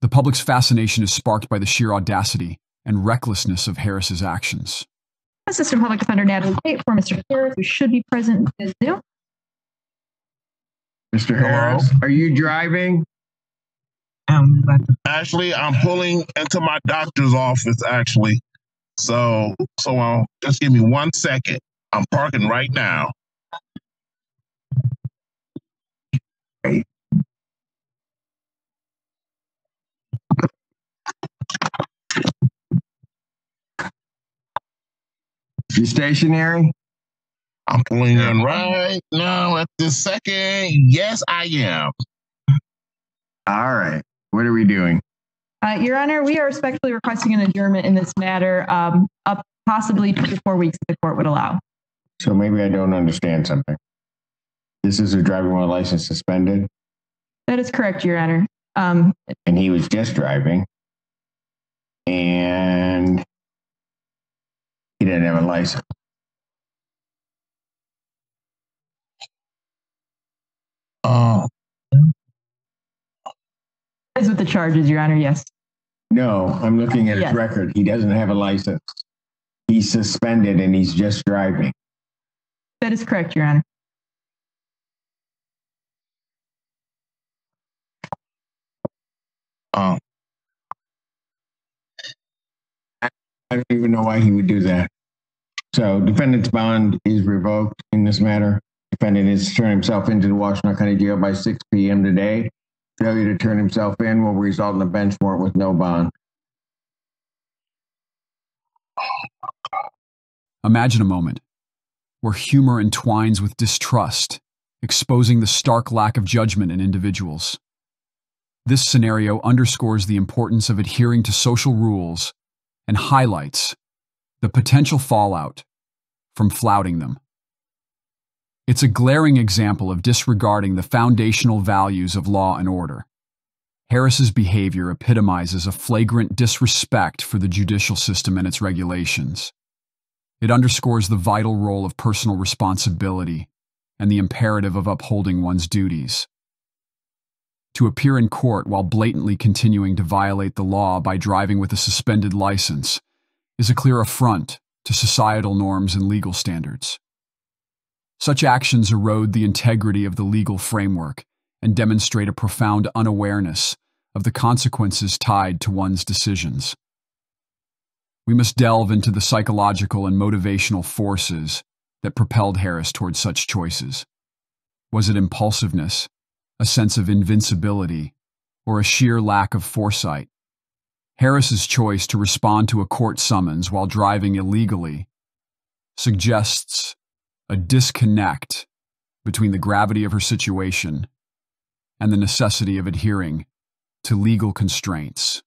The public's fascination is sparked by the sheer audacity and recklessness of Harris's actions. Assistant Public Defender Natalie Kate for Mr. Harris, who should be present in Zoom. Mr. Harris, hello? Are you driving? Actually, I'm pulling into my doctor's office, actually. So just give me 1 second. I'm parking right now. Great. You stationary? I'm pulling in right now at this second. Yes, I am. All right. What are we doing? Your Honor, we are respectfully requesting an adjournment in this matter, up possibly 2 to 4 weeks if the court would allow. So maybe I don't understand something. This is a driving while license suspended? That is correct, Your Honor. And he was just driving. And he didn't have a license. That is with the charges, Your Honor, yes. No, I'm looking at his record. He doesn't have a license. He's suspended and he's just driving. That is correct, Your Honor. I don't even know why he would do that. So defendant's bond is revoked in this matter. Defendant is turning himself into the Washington County Jail by 6 p.m. today. Failure to turn himself in will result in a bench warrant with no bond. Imagine a moment where humor entwines with distrust, exposing the stark lack of judgment in individuals. This scenario underscores the importance of adhering to social rules and highlights the potential fallout from flouting them. It's a glaring example of disregarding the foundational values of law and order. Harris's behavior epitomizes a flagrant disrespect for the judicial system and its regulations. It underscores the vital role of personal responsibility and the imperative of upholding one's duties. To appear in court while blatantly continuing to violate the law by driving with a suspended license is a clear affront to societal norms and legal standards. Such actions erode the integrity of the legal framework and demonstrate a profound unawareness of the consequences tied to one's decisions. We must delve into the psychological and motivational forces that propelled Harris towards such choices. Was it impulsiveness? A sense of invincibility, or a sheer lack of foresight? Harris's choice to respond to a court summons while driving illegally suggests a disconnect between the gravity of her situation and the necessity of adhering to legal constraints.